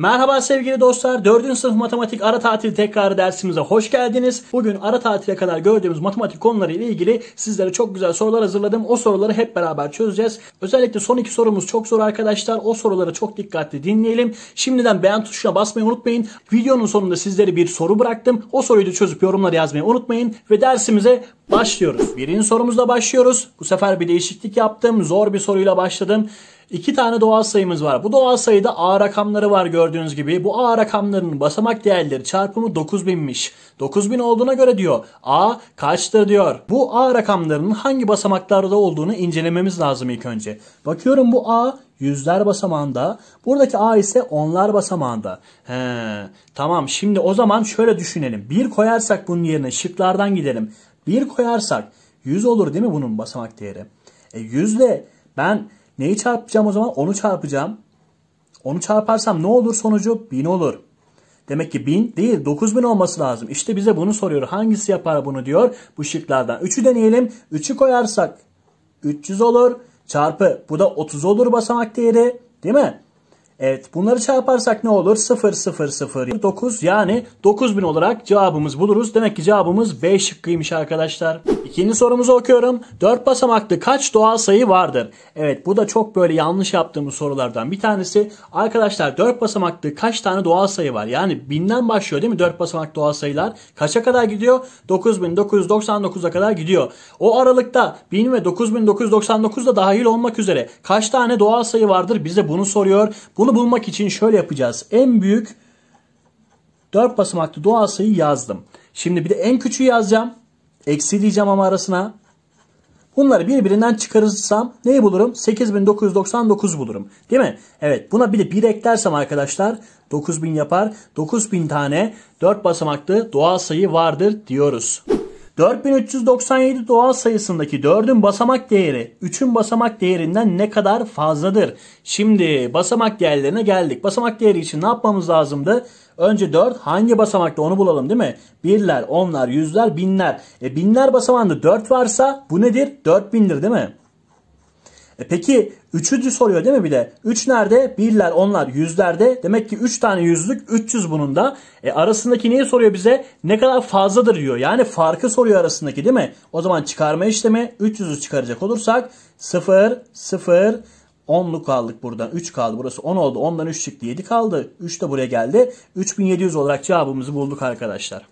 Merhaba sevgili dostlar, 4. sınıf matematik ara tatil tekrarı dersimize hoş geldiniz. Bugün ara tatile kadar gördüğümüz matematik konuları ile ilgili sizlere çok güzel sorular hazırladım. O soruları hep beraber çözeceğiz. Özellikle son iki sorumuz çok zor arkadaşlar. O soruları çok dikkatli dinleyelim. Şimdiden beğen tuşuna basmayı unutmayın. Videonun sonunda sizlere bir soru bıraktım. O soruyu da çözüp yorumlara yazmayı unutmayın. Ve dersimize başlıyoruz. Birinci sorumuzla başlıyoruz. Bu sefer bir değişiklik yaptım. Zor bir soruyla başladım. 2 tane doğal sayımız var. Bu doğal sayıda A rakamları var gördüğünüz gibi. Bu A rakamlarının basamak değerleri çarpımı 9000'miş. 9000 olduğuna göre diyor A kaçtır diyor. Bu A rakamlarının hangi basamaklarda olduğunu incelememiz lazım ilk önce. Bakıyorum bu A yüzler basamağında. Buradaki A ise onlar basamağında. Tamam, şimdi o zaman şöyle düşünelim. 1 koyarsak bunun yerine şıklardan gidelim. 1 koyarsak 100 olur değil mi bunun basamak değeri? 100 ile ben neyi çarpacağım o zaman? Onu çarpacağım. Onu çarparsam ne olur sonucu? 1000 olur. Demek ki 1000 değil 9000 olması lazım. İşte bize bunu soruyor. Hangisi yapar bunu diyor. Bu şıklardan 3'ü deneyelim. 3'ü koyarsak 300 olur. Çarpı. Bu da 30 olur basamak değeri. Değil mi? Evet, bunları çarparsak ne olur? 0, 0, 0, 9 yani 9000 olarak cevabımız buluruz. Demek ki cevabımız B şıkkıymış arkadaşlar. İkinci sorumuzu okuyorum. 4 basamaklı kaç doğal sayı vardır? Evet, bu da çok böyle yanlış yaptığımız sorulardan bir tanesi. Arkadaşlar 4 basamaklı kaç tane doğal sayı var? Yani 1000'den başlıyor değil mi? 4 basamaklı doğal sayılar kaça kadar gidiyor? 9999'a kadar gidiyor. O aralıkta 1000 ve 9999 da dahil olmak üzere kaç tane doğal sayı vardır? Bize bunu soruyor. Bunu bulmak için şöyle yapacağız. En büyük 4 basamaklı doğal sayı yazdım. Şimdi bir de en küçüğü yazacağım. Eksi diyeceğim ama arasına. Bunları birbirinden çıkarırsam neyi bulurum? 8999 bulurum. Değil mi? Evet. Buna bir de 1 eklersem arkadaşlar 9000 yapar. 9000 tane 4 basamaklı doğal sayı vardır diyoruz. 4397 doğal sayısındaki 4'ün basamak değeri 3'ün basamak değerinden ne kadar fazladır? Şimdi basamak değerlerine geldik. Basamak değeri için ne yapmamız lazımdı? Önce 4 hangi basamakta onu bulalım değil mi? Birler, onlar, yüzler, binler. Binler basamağında 4 varsa bu nedir? 4000'dir değil mi? Peki 3'ü soruyor değil mi bir de? 3 nerede? Birler, onlar, yüzlerde. Demek ki 3 tane yüzlük, 300 bunun da. Arasındaki neyi soruyor bize? Ne kadar fazladır diyor. Yani farkı soruyor arasındaki değil mi? O zaman çıkarma işlemi 300'ü çıkaracak olursak 0, 0, 10'lu kaldık buradan. 3 kaldı. Burası 10 oldu. 10'dan 3 çıktı. 7 kaldı. 3 de buraya geldi. 3700 olarak cevabımızı bulduk arkadaşlar.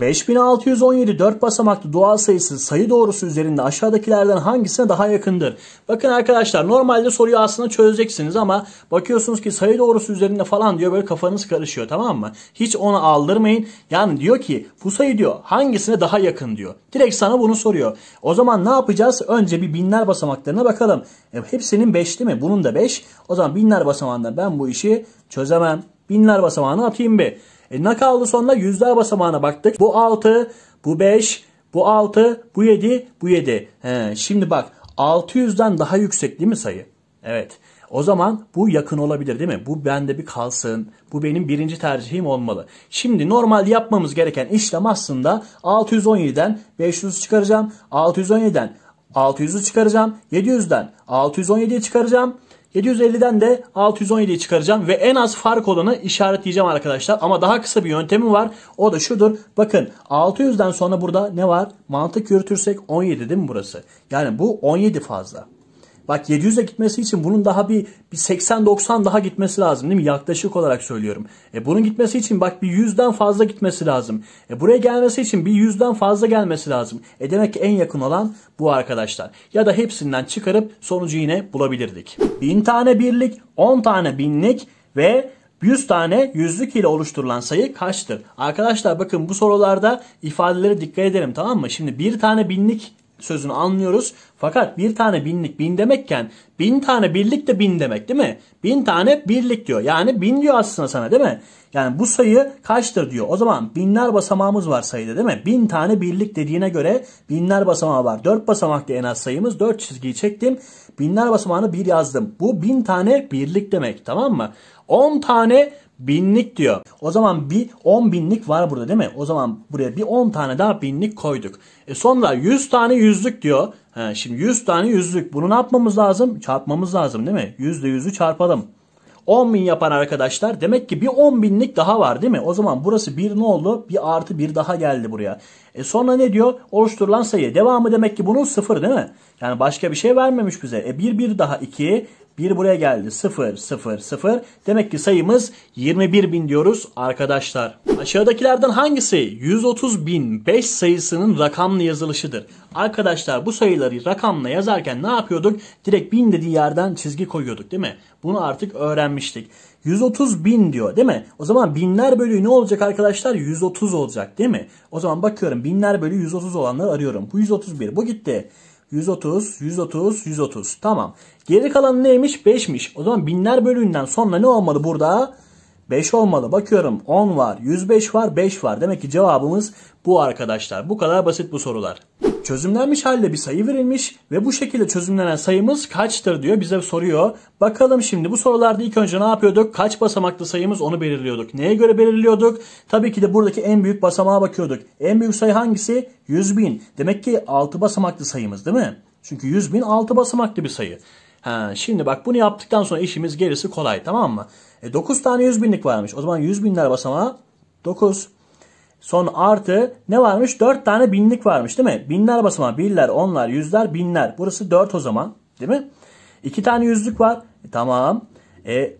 5617 4 basamaklı doğal sayısı sayı doğrusu üzerinde aşağıdakilerden hangisine daha yakındır? Bakın arkadaşlar normalde soruyu aslında çözeceksiniz ama bakıyorsunuz ki sayı doğrusu üzerinde falan diyor, böyle kafanız karışıyor, tamam mı? Hiç ona aldırmayın. Yani diyor ki bu sayı diyor hangisine daha yakın diyor. Direkt sana bunu soruyor. O zaman ne yapacağız? Önce bir binler basamaklarına bakalım. Hepsinin 5 değil mi? Bunun da 5. O zaman binler basamağında ben bu işi çözemem. Binler basamağına atayım bir. Ne kaldı sonra? Yüzler basamağına baktık. Bu 6, bu 5, bu 6, bu 7, bu 7. Şimdi bak 600'den daha yüksek değil mi sayı? Evet. O zaman bu yakın olabilir değil mi? Bu bende bir kalsın. Bu benim birinci tercihim olmalı. Şimdi normalde yapmamız gereken işlem aslında 617'den 500 çıkaracağım. 617'den 600'ü çıkaracağım. 700'den 617'yi çıkaracağım. 750'den de 617'yi çıkaracağım ve en az fark olanı işaretleyeceğim arkadaşlar. Ama daha kısa bir yöntemi var. O da şudur. Bakın 600'den sonra burada ne var? Mantık yürütürsek 17 değil mi burası? Yani bu 17 fazla. Bak 700'e gitmesi için bunun daha bir 80-90 daha gitmesi lazım değil mi? Yaklaşık olarak söylüyorum. Bunun gitmesi için bak bir 100'den fazla gitmesi lazım. Buraya gelmesi için bir 100'den fazla gelmesi lazım. Demek ki en yakın olan bu arkadaşlar. Ya da hepsinden çıkarıp sonucu yine bulabilirdik. 1000 tane birlik, 10 tane binlik ve 100 tane yüzlük ile oluşturulan sayı kaçtır? Arkadaşlar bakın bu sorularda ifadelere dikkat edelim, tamam mı? Şimdi bir tane binlik sözünü anlıyoruz. Fakat bir tane binlik bin demekken 1000 tane birlik de bin demek değil mi? 1000 tane birlik diyor. Yani 1000 diyor aslında sana değil mi? Yani bu sayı kaçtır diyor. O zaman binler basamağımız var sayıda değil mi? 1000 tane birlik dediğine göre binler basamağı var. 4 basamaklı en az sayımız. 4 çizgiyi çektim. Binler basamağını 1 yazdım. Bu 1000 tane birlik demek, tamam mı? 10 tane binlik diyor. O zaman bir 10 binlik var burada değil mi? O zaman buraya bir 10 tane daha binlik koyduk. Sonra 100 tane yüzlük diyor. Şimdi 100 tane yüzlük. Bunu ne yapmamız lazım? Çarpmamız lazım değil mi? 100 ile 100'ü çarpalım. 10.000 yapan arkadaşlar, demek ki bir 10.000'lik daha var değil mi? O zaman burası 1 ne oldu? Bir artı 1 daha geldi buraya. Sonra ne diyor? Oluşturulan sayı. Devamı demek ki bunun 0 değil mi? Yani başka bir şey vermemiş bize. 1, 1 daha 2, 1 buraya geldi. 0, 0, 0. Demek ki sayımız 21.000 diyoruz arkadaşlar. Aşağıdakilerden hangisi 130.005 sayısının rakamla yazılışıdır? Arkadaşlar bu sayıları rakamla yazarken ne yapıyorduk? Direkt 1000 dediği yerden çizgi koyuyorduk değil mi? Bunu artık öğrenmiştik. 130.000 diyor değil mi? O zaman binler bölü ne olacak arkadaşlar? 130 olacak değil mi? O zaman bakıyorum, binler bölü 130 olanları arıyorum. Bu 131, bu gitti. 130, 130, 130. Tamam. Geri kalan neymiş? 5'miş. O zaman binler bölüğünden sonra ne olmalı burada? 5 olmalı. Bakıyorum 10 var, 105 var, 5 var. Demek ki cevabımız bu arkadaşlar. Bu kadar basit bu sorular. Çözümlenmiş halde bir sayı verilmiş ve bu şekilde çözümlenen sayımız kaçtır diyor, bize soruyor. Bakalım şimdi bu sorularda ilk önce ne yapıyorduk? Kaç basamaklı sayımız, onu belirliyorduk. Neye göre belirliyorduk? Tabii ki de buradaki en büyük basamağa bakıyorduk. En büyük sayı hangisi? 100.000. Demek ki 6 basamaklı sayımız değil mi? Çünkü 100.000 6 basamaklı bir sayı. Şimdi bak, bunu yaptıktan sonra işimiz gerisi kolay, tamam mı? 9 tane 100.000'lik varmış. O zaman 100.000'ler basamağı 9. Son artı ne varmış? 4 tane binlik varmış değil mi? Binler basamağı. Birler, onlar, yüzler, binler. Burası 4 o zaman değil mi? 2 tane yüzlük var. Tamam.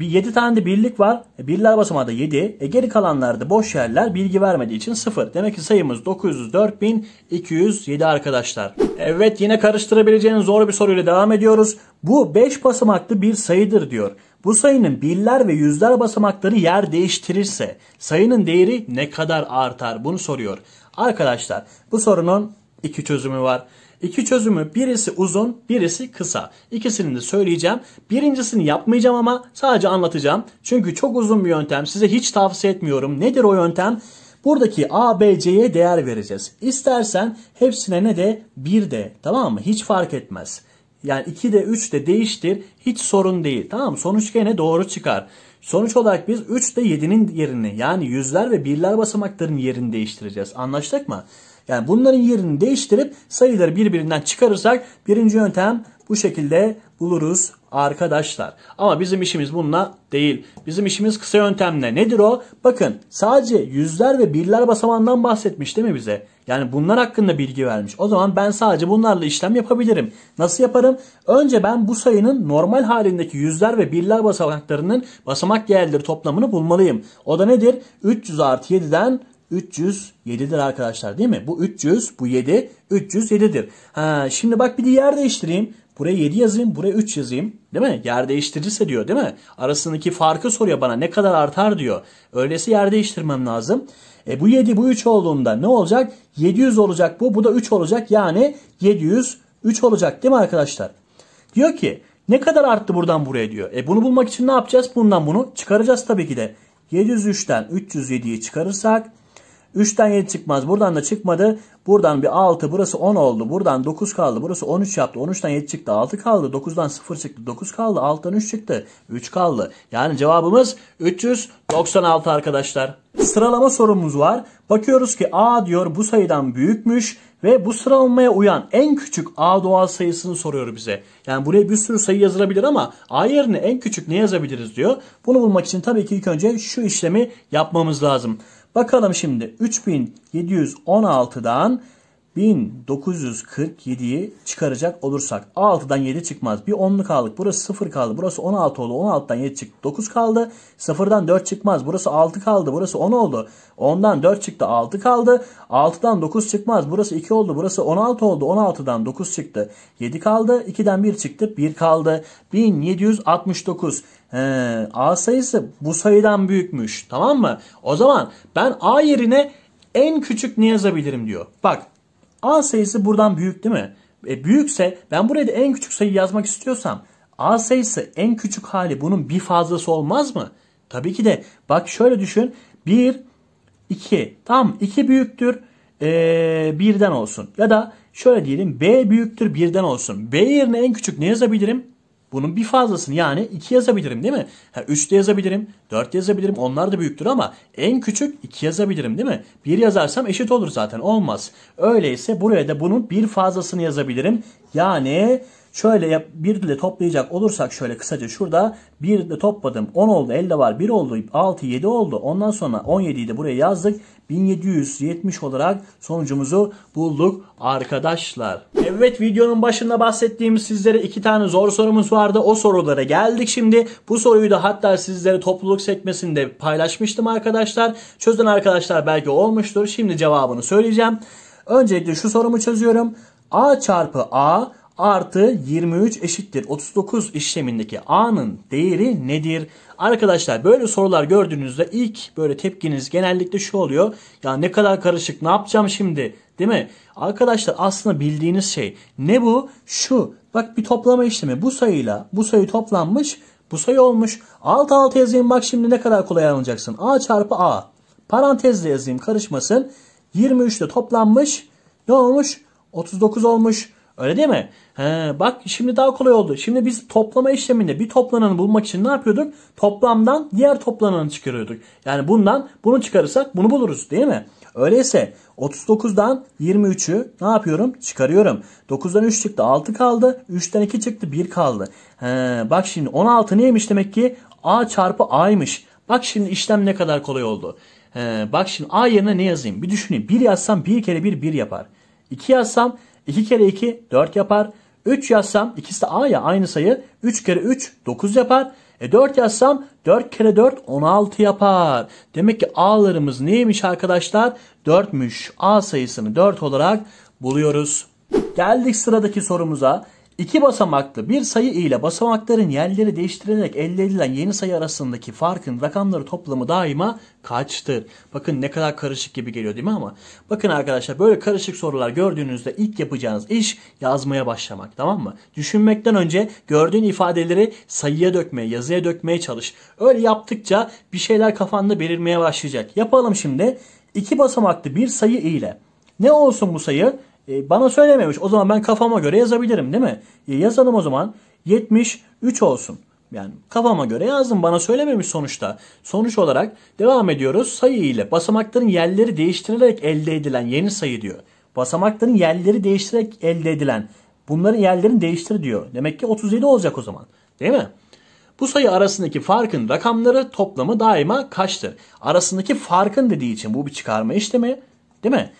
7 tane de birlik var. Birler basamağı da 7. Geri kalanlarda boş yerler, bilgi vermediği için 0. Demek ki sayımız 904.207 arkadaşlar. Evet, yine karıştırabileceğiniz zor bir soruyla devam ediyoruz. Bu 5 basamaklı bir sayıdır diyor. Bu sayının birler ve yüzler basamakları yer değiştirirse sayının değeri ne kadar artar? Bunu soruyor. Arkadaşlar bu sorunun iki çözümü var. İki çözümü, birisi uzun, birisi kısa. İkisini de söyleyeceğim. Birincisini yapmayacağım ama sadece anlatacağım. Çünkü çok uzun bir yöntem. Size hiç tavsiye etmiyorum. Nedir o yöntem? Buradaki A, B, C'ye değer vereceğiz. İstersen hepsine ne de? 1 de, tamam mı? Hiç fark etmez. Yani 2 de 3 de değiştir. Hiç sorun değil. Tamam mı? Sonuç gene doğru çıkar. Sonuç olarak biz 3 de 7'nin yerini, yani yüzler ve birler basamakların yerini değiştireceğiz. Anlaştık mı? Yani bunların yerini değiştirip sayıları birbirinden çıkarırsak birinci yöntem bu şekilde buluruz arkadaşlar. Ama bizim işimiz bununla değil. Bizim işimiz kısa yöntemle. Nedir o? Bakın, sadece yüzler ve birler basamağından bahsetmiş değil mi bize? Yani bunlar hakkında bilgi vermiş. O zaman ben sadece bunlarla işlem yapabilirim. Nasıl yaparım? Önce ben bu sayının normal halindeki yüzler ve birler basamaklarının basamak değerleri toplamını bulmalıyım. O da nedir? 300 artı 7'den 307'dir arkadaşlar değil mi? Bu 300, bu 7, 307'dir. Şimdi bak, bir de yer değiştireyim. Buraya 7 yazayım, buraya 3 yazayım. Değil mi? Yer değiştirirse diyor değil mi? Arasındaki farkı soruyor bana, ne kadar artar diyor. Öyleyse yer değiştirmem lazım. Bu 7, bu 3 olduğunda ne olacak? 700 olacak bu, bu da 3 olacak. Yani 703 olacak değil mi arkadaşlar? Diyor ki ne kadar arttı buradan buraya diyor. Bunu bulmak için ne yapacağız? Bundan bunu çıkaracağız tabii ki de. 703'ten 307'yi çıkarırsak 3'ten 7 çıkmaz. Buradan da çıkmadı. Buradan bir 6. Burası 10 oldu. Buradan 9 kaldı. Burası 13 yaptı. 13'ten 7 çıktı. 6 kaldı. 9'dan 0 çıktı. 9 kaldı. 6'dan 3 çıktı. 3 kaldı. Yani cevabımız 396 arkadaşlar. Sıralama sorumuz var. Bakıyoruz ki A diyor bu sayıdan büyükmüş ve bu sıralamaya uyan en küçük A doğal sayısını soruyor bize. Yani buraya bir sürü sayı yazılabilir ama A yerine en küçük ne yazabiliriz diyor. Bunu bulmak için tabii ki ilk önce şu işlemi yapmamız lazım. Bakalım şimdi 3716'dan 1947'yi çıkaracak olursak 6'dan 7 çıkmaz. Bir 10'lu kaldık. Burası 0 kaldı. Burası 16 oldu. 16'dan 7 çıktı. 9 kaldı. 0'dan 4 çıkmaz. Burası 6 kaldı. Burası 10 oldu. 10'dan 4 çıktı. 6 kaldı. 6'dan 9 çıkmaz. Burası 2 oldu. Burası 16 oldu. 16'dan 9 çıktı. 7 kaldı. 2'den 1 çıktı. 1 kaldı. 1769. A sayısı bu sayıdan büyükmüş. Tamam mı? O zaman ben A yerine en küçük ne yazabilirim diyor. Bak, A sayısı buradan büyük değil mi? Büyükse ben buraya da en küçük sayı yazmak istiyorsam A sayısı en küçük hali bunun bir fazlası olmaz mı? Tabii ki de. Bak şöyle düşün. 1, 2. Tamam, 2 büyüktür 1'den olsun. Ya da şöyle diyelim, B büyüktür 1'den olsun. B yerine en küçük ne yazabilirim? Bunun bir fazlasını, yani 2 yazabilirim değil mi? 3 de yazabilirim, 4 yazabilirim. Onlar da büyüktür ama en küçük 2 yazabilirim değil mi? 1 yazarsam eşit olur zaten, olmaz. Öyleyse buraya da bunun bir fazlasını yazabilirim. Yani Şöyle bir ile toplayacak olursak şöyle kısaca şurada 1 ile topladım 10 oldu, 50 var 1 oldu, 6 7 oldu. Ondan sonra 17'yi de buraya yazdık. 1770 olarak sonucumuzu bulduk arkadaşlar. Evet, videonun başında bahsettiğim sizlere 2 tane zor sorumuz vardı. O sorulara geldik şimdi. Bu soruyu da hatta sizlere topluluk sekmesinde paylaşmıştım arkadaşlar. Çözen arkadaşlar belki olmuştur. Şimdi cevabını söyleyeceğim. Öncelikle şu sorumu çözüyorum. A çarpı A artı 23 eşittir 39 işlemindeki A'nın değeri nedir? Arkadaşlar böyle sorular gördüğünüzde ilk böyle tepkiniz genellikle şu oluyor. Ya ne kadar karışık, ne yapacağım şimdi, değil mi? Arkadaşlar aslında bildiğiniz şey ne bu? Şu bak, bir toplama işlemi, bu sayıyla bu sayı toplanmış, bu sayı olmuş. Alt alta yazayım, bak şimdi ne kadar kolay anlayacaksın. A çarpı A, parantezle yazayım karışmasın. 23 ile toplanmış, ne olmuş? 39 olmuş. Öyle değil mi? He, bak şimdi daha kolay oldu. Şimdi biz toplama işleminde bir toplananı bulmak için ne yapıyorduk? Toplamdan diğer toplananı çıkarıyorduk. Yani bundan bunu çıkarırsak bunu buluruz, değil mi? Öyleyse 39'dan 23'ü ne yapıyorum? Çıkarıyorum. 9'dan 3 çıktı, 6 kaldı. 3'ten 2 çıktı, 1 kaldı. He, bak şimdi 16 neymiş demek ki? A çarpı A'ymış. Bak şimdi işlem ne kadar kolay oldu. He, bak şimdi A yerine ne yazayım? Bir düşüneyim. 1 yazsam 1 kere 1 1 yapar. 2 yazsam 2 kere 2 4 yapar. 3 yazsam, ikisi de A ya, aynı sayı. 3 kere 3 9 yapar. 4 yazsam 4 kere 4 16 yapar. Demek ki A'larımız neymiş arkadaşlar? 4'müş. A sayısını 4 olarak buluyoruz. Geldik sıradaki sorumuza. 2 basamaklı bir sayı ile basamakların yerleri değiştirilerek elde edilen yeni sayı arasındaki farkın rakamları toplamı daima kaçtır? Bakın ne kadar karışık gibi geliyor değil mi ama? Bakın arkadaşlar böyle karışık sorular gördüğünüzde ilk yapacağınız iş yazmaya başlamak, tamam mı? Düşünmekten önce gördüğün ifadeleri sayıya dökmeye, yazıya dökmeye çalış. Öyle yaptıkça bir şeyler kafanda belirmeye başlayacak. Yapalım şimdi. 2 basamaklı bir sayı ile. Ne olsun bu sayı? Bana söylememiş. O zaman ben kafama göre yazabilirim, değil mi? Yazalım o zaman. 73 olsun. Yani kafama göre yazdım. Bana söylememiş sonuçta. Sonuç olarak devam ediyoruz. Sayı ile basamakların yerleri değiştirilerek elde edilen yeni sayı diyor. Basamakların yerleri değiştirerek elde edilen. Bunların yerlerini değiştir diyor. Demek ki 37 olacak o zaman. Değil mi? Bu sayı arasındaki farkın rakamları toplamı daima kaçtır? Arasındaki farkın dediği için bu bir çıkarma işlemi. Değil mi?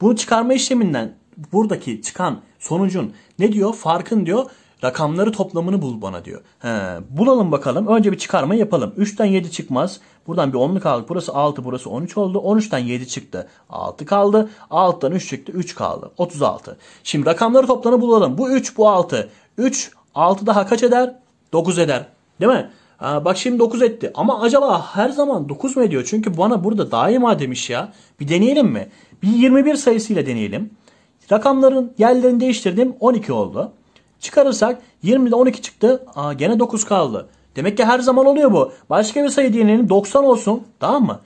Bu çıkarma işleminden buradaki çıkan sonucun ne diyor? Farkın diyor. Rakamları toplamını bul bana diyor. He, bulalım bakalım. Önce bir çıkarma yapalım. 3'ten 7 çıkmaz. Buradan bir 10'luk aldık. Burası 6, burası 13 oldu. 13'ten 7 çıktı. 6 kaldı. 6'dan 3 çıktı. 3 kaldı. 36. Şimdi rakamları toplamını bulalım. Bu 3, bu 6. 3, 6 daha kaç eder? 9 eder. Değil mi? Ha, bak şimdi 9 etti. Ama acaba her zaman 9 mu ediyor? Çünkü bana burada daima demiş ya. Bir deneyelim mi? Bir 21 sayısıyla deneyelim. Rakamların yerlerini değiştirdim. 12 oldu. Çıkarırsak 20'de 12 çıktı. Aa, gene 9 kaldı. Demek ki her zaman oluyor bu. Başka bir sayı diyelim, 90 olsun. Tamam mı?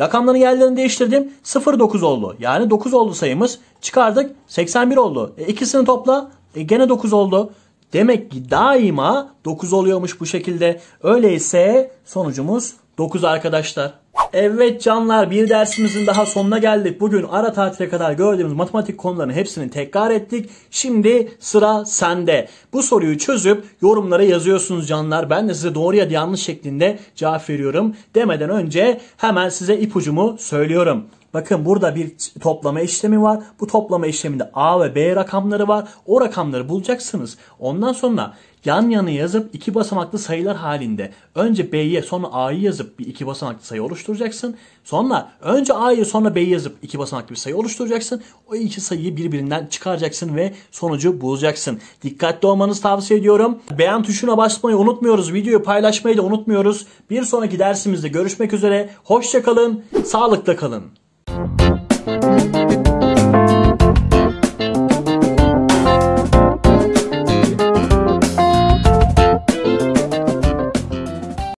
Rakamların yerlerini değiştirdim. 09 oldu. Yani 9 oldu sayımız. Çıkardık. 81 oldu. İkisini topla. Gene 9 oldu. Demek ki daima 9 oluyormuş bu şekilde. Öyleyse sonucumuz 9 arkadaşlar. Evet canlar, bir dersimizin daha sonuna geldik. Bugün ara tatile kadar gördüğümüz matematik konularının hepsini tekrar ettik. Şimdi sıra sende. Bu soruyu çözüp yorumlara yazıyorsunuz canlar. Ben de size doğru ya da yanlış şeklinde cevap veriyorum. Demeden önce hemen size ipucumu söylüyorum. Bakın burada bir toplama işlemi var. Bu toplama işleminde A ve B rakamları var. O rakamları bulacaksınız. Ondan sonra yan yana yazıp iki basamaklı sayılar halinde önce B'ye sonra A'yı yazıp bir iki basamaklı sayı oluşturacaksın. Sonra önce A'yı sonra B'yi yazıp iki basamaklı bir sayı oluşturacaksın. O iki sayıyı birbirinden çıkaracaksın ve sonucu bulacaksın. Dikkatli olmanızı tavsiye ediyorum. Beğen tuşuna basmayı unutmuyoruz. Videoyu paylaşmayı da unutmuyoruz. Bir sonraki dersimizde görüşmek üzere. Hoşça kalın. Sağlıkla kalın. Thank you.